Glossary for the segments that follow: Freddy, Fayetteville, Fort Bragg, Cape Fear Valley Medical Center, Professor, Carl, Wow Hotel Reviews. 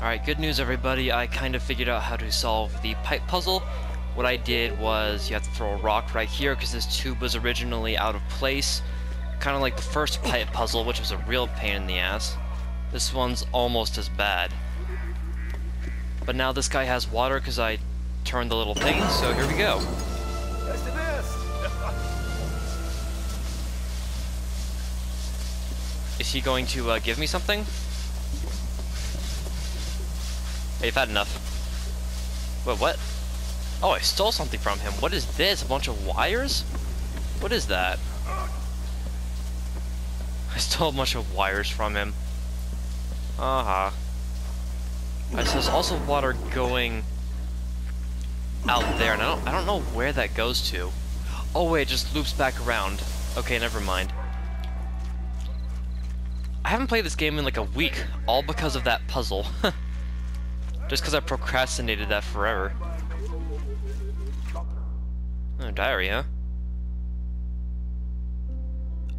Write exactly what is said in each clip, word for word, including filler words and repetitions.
Alright, good news everybody, I kind of figured out how to solve the pipe puzzle. What I did was, you have to throw a rock right here because this tube was originally out of place. Kind of like the first pipe puzzle, which was a real pain in the ass. This one's almost as bad. But now this guy has water because I turned the little thing, so here we go. That's the best. Is he going to uh, give me something? Hey, you've had enough. Wait, what? Oh, I stole something from him. What is this? A bunch of wires? What is that? I stole a bunch of wires from him. Uh-huh. Right, so there's also water going out there, and I don't, I don't know where that goes to. Oh wait, it just loops back around. Okay, never mind. I haven't played this game in like a week, all because of that puzzle. Just because I procrastinated that forever. Oh, diary, huh?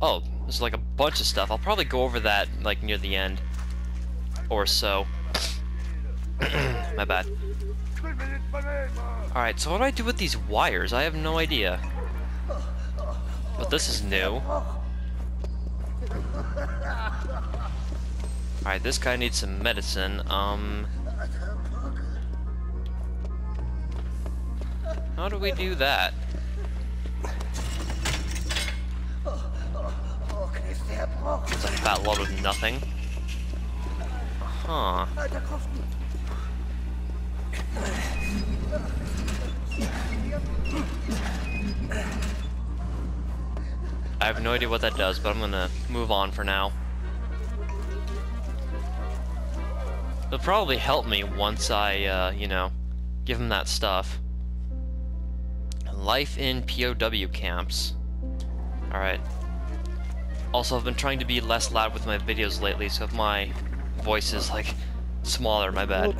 Oh, there's like a bunch of stuff. I'll probably go over that like near the end. Or so. My bad. Alright, so what do I do with these wires? I have no idea. But this is new. Alright, this guy needs some medicine. Um... How do we do that? It's a fat lot of nothing. Huh. I have no idea what that does, but I'm gonna move on for now. It'll probably help me once I, uh, you know, give him that stuff. Life in P O W camps. Alright. Also, I've been trying to be less loud with my videos lately, so if my voice is, like, smaller, my bad.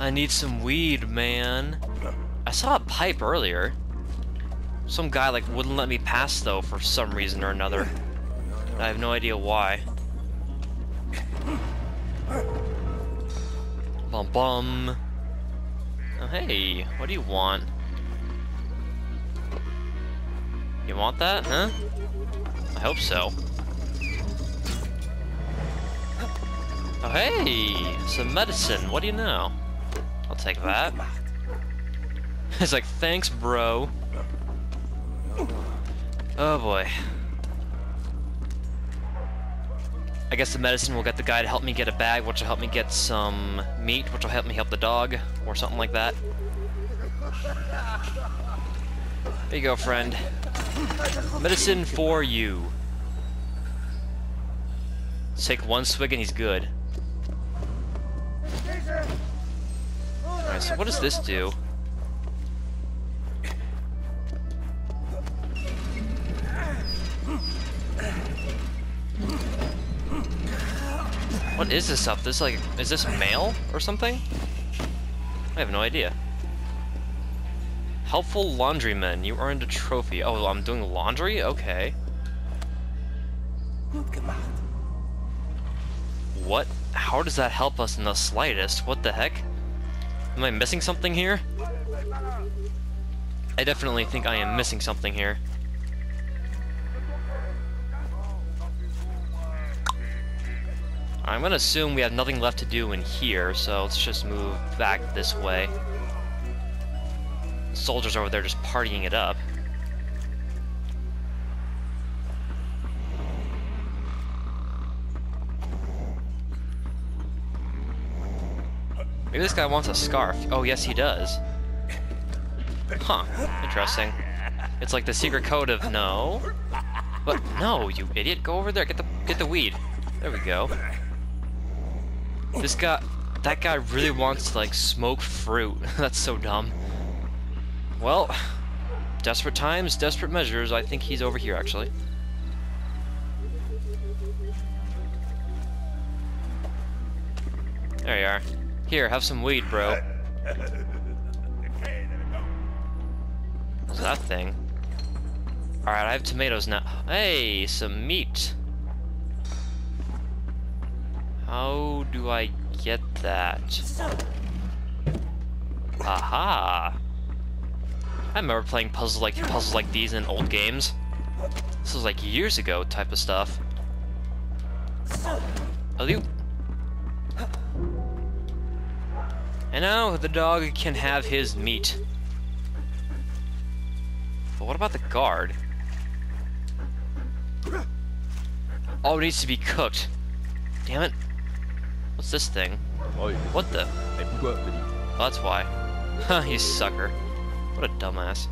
I need some weed, man. I saw a pipe earlier. Some guy, like, wouldn't let me pass, though, for some reason or another. I have no idea why. Bum bum. Oh, hey, what do you want? You want that, huh? I hope so. Oh, hey! Some medicine, what do you know? I'll take that. It's like, thanks, bro. Oh, boy. I guess the medicine will get the guy to help me get a bag, which will help me get some meat, which will help me help the dog, or something like that. There you go, friend. Medicine for you. Let's take one swig and he's good. Alright, so what does this do? What is this stuff? This like is this mail or something? I have no idea. Helpful laundryman, you earned a trophy. Oh, I'm doing laundry? Okay. What? How does that help us in the slightest? What the heck? Am I missing something here? I definitely think I am missing something here. I'm gonna assume we have nothing left to do in here, so let's just move back this way. Soldiers over there just partying it up. Maybe this guy wants a scarf. Oh, yes, he does. Huh. Interesting. It's like the secret code of no. But no, you idiot. Go over there. Get the get the weed. There we go. This guy... That guy really wants to, like, smoke fruit. That's so dumb. Well, desperate times, desperate measures. I think he's over here, actually. There you are. Here, have some weed, bro. What's that thing? Alright, I have tomatoes now. Hey, some meat. How do I get that? Aha! I remember playing puzzles like puzzles like these in old games. This was like years ago type of stuff. Alley-oop. And now the dog can have his meat. But what about the guard? Oh, it needs to be cooked. Damn it. What's this thing? What the? Oh, that's why. Huh, you sucker. What a dumbass.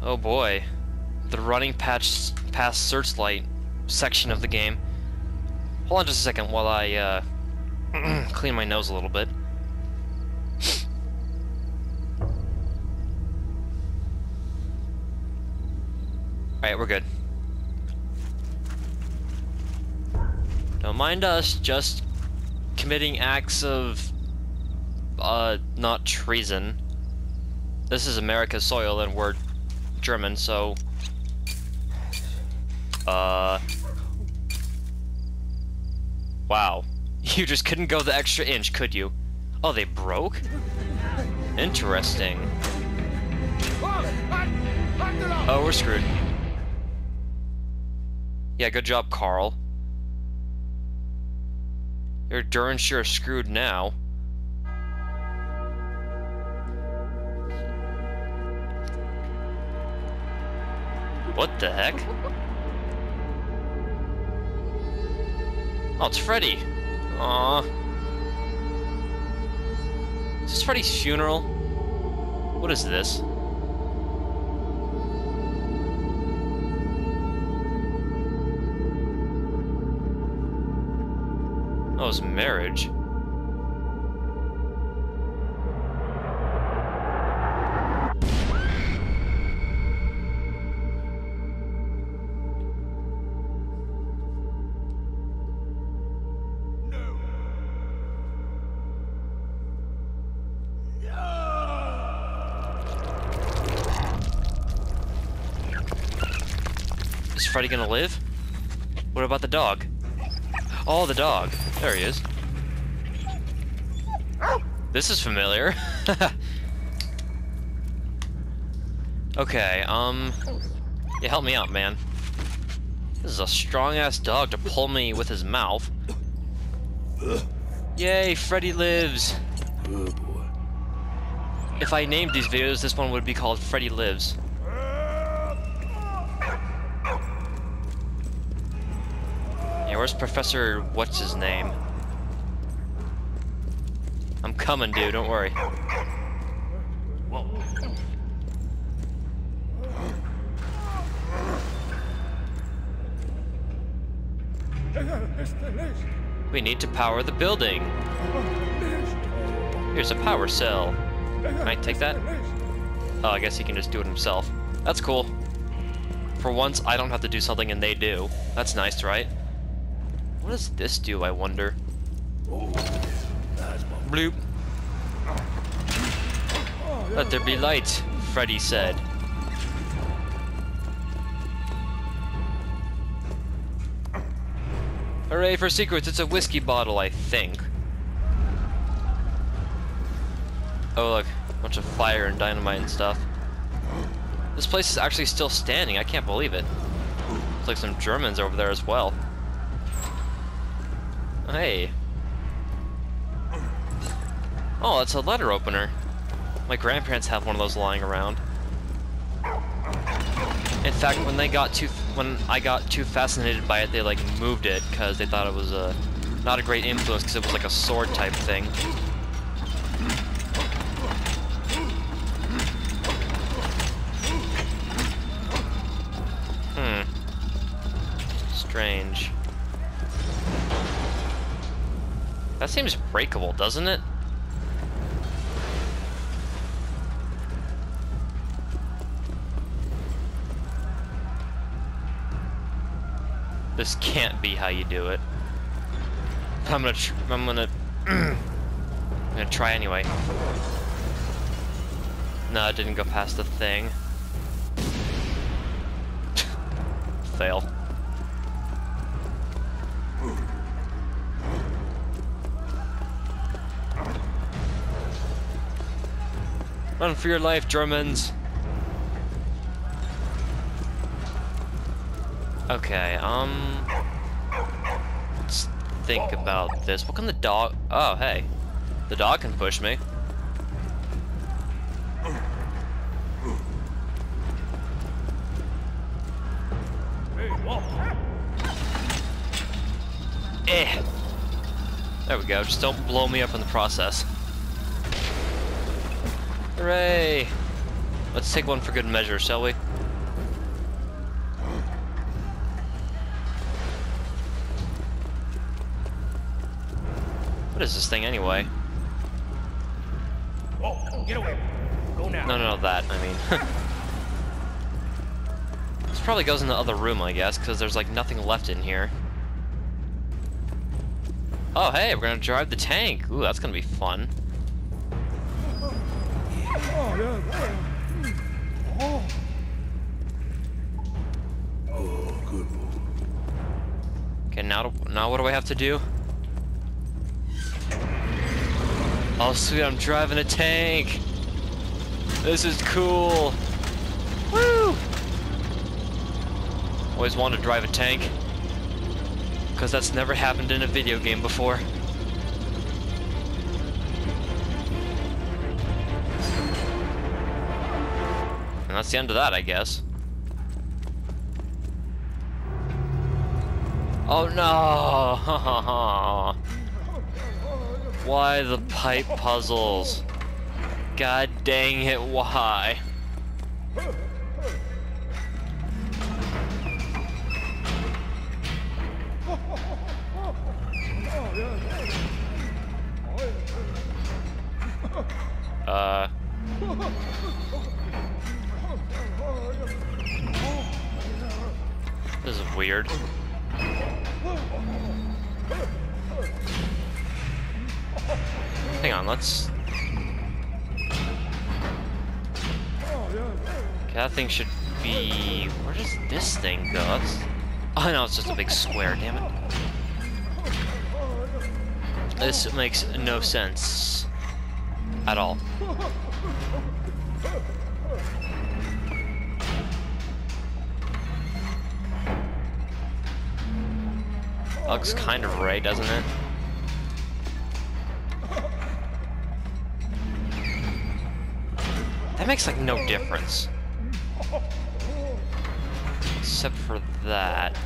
Oh boy, the running past searchlight section of the game. Hold on just a second while I uh, clean my nose a little bit. Alright, we're good. Don't mind us just committing acts of uh, not treason. This is America's soil and we're German, so uh wow, you just couldn't go the extra inch, could you? Oh, they broke? Interesting. Oh, we're screwed. Yeah, good job, Carl. You're darn sure screwed now. What the heck? Oh, it's Freddy. Aww. Is this Freddy's funeral? What is this? Oh, it's marriage. Freddy gonna live? What about the dog? Oh, the dog. There he is. This is familiar. Okay, um... yeah, help me out, man. This is a strong-ass dog to pull me with his mouth. Yay, Freddy lives! Oh, boy. If I named these videos, this one would be called Freddy Lives. Where's Professor what's his name? I'm coming, dude, don't worry. Whoa. We need to power the building. Here's a power cell. Can I take that? Oh, I guess he can just do it himself. That's cool. For once, I don't have to do something and they do. That's nice, right? What does this do, I wonder? Bloop. Let there be light, Freddy said. Hooray for secrets, it's a whiskey bottle, I think. Oh look, a bunch of fire and dynamite and stuff. This place is actually still standing, I can't believe it. Looks like some Germans over there as well. Hey. Oh, it's a letter opener. My grandparents have one of those lying around. In fact, when they got too, when I got too fascinated by it, they like moved it because they thought it was a not a great influence because it was like a sword type thing. Hmm. Strange. That seems breakable, doesn't it? This can't be how you do it. I'm gonna, tr I'm gonna, I'm gonna try anyway. No, it didn't go past the thing. Fail. Run for your life, Germans. Okay, um... let's think about this. What can the dog... oh, hey. The dog can push me. Eh. There we go. Just don't blow me up in the process. Hooray! Let's take one for good measure, shall we? What is this thing anyway? Oh, get away! Go now! No, no, no, that. I mean, this probably goes in the other room, I guess, because there's like nothing left in here. Oh, hey, we're gonna drive the tank. Ooh, that's gonna be fun. Oh, good. Okay, now, now what do I have to do? Oh sweet, I'm driving a tank! This is cool! Woo! Always wanted to drive a tank. Because that's never happened in a video game before. And that's the end of that, I guess. Oh no! Why the pipe puzzles? God dang it, why? Uh... This is weird. Hang on, let's... okay, that thing should be... where does this thing go? That's... oh no, it's just a big square, damn it. This makes no sense. At all. Looks kind of right, doesn't it? That makes like no difference. Except for that.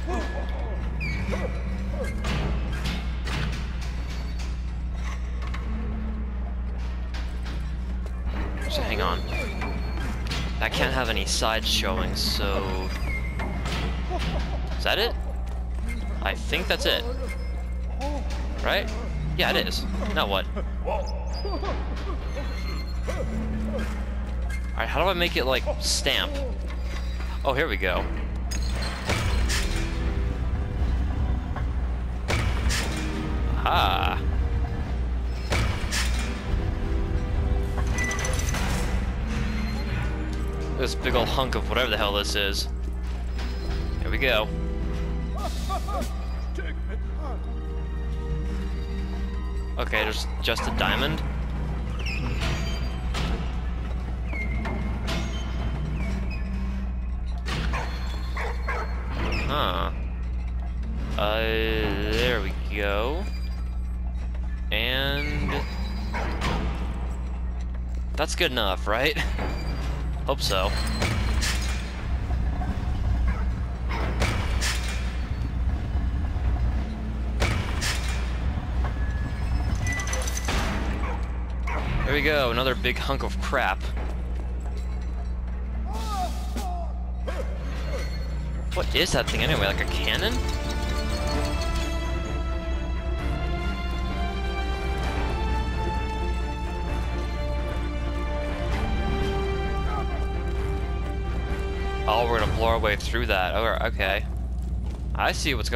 So hang on. I can't have any sides showing, so... is that it? I think that's it. Right? Yeah, it is. Now what? Alright, how do I make it, like, stamp? Oh, here we go. Ah. This big old hunk of whatever the hell this is. Here we go. Okay, there's just a diamond. Huh. Uh, there we go. And... that's good enough, right? Hope so. There we go, another big hunk of crap. What is that thing anyway, like a cannon? Oh, we're gonna blow our way through that. Okay. I see what's going on.